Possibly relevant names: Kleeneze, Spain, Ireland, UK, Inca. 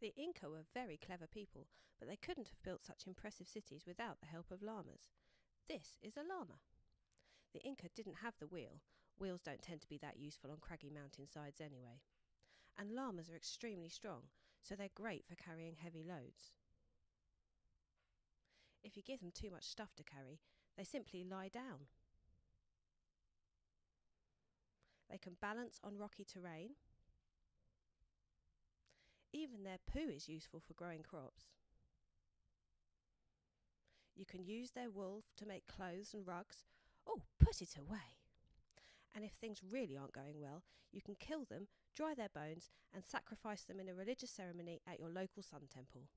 The Inca were very clever people, but they couldn't have built such impressive cities without the help of llamas. This is a llama. The Inca didn't have the wheel. Wheels don't tend to be that useful on craggy mountainsides anyway. And llamas are extremely strong, so they're great for carrying heavy loads. If you give them too much stuff to carry, they simply lie down. They can balance on rocky terrain. Even their poo is useful for growing crops. You can use their wool to make clothes and rugs. Oh, put it away! And if things really aren't going well, you can kill them, dry their bones, and sacrifice them in a religious ceremony at your local sun temple.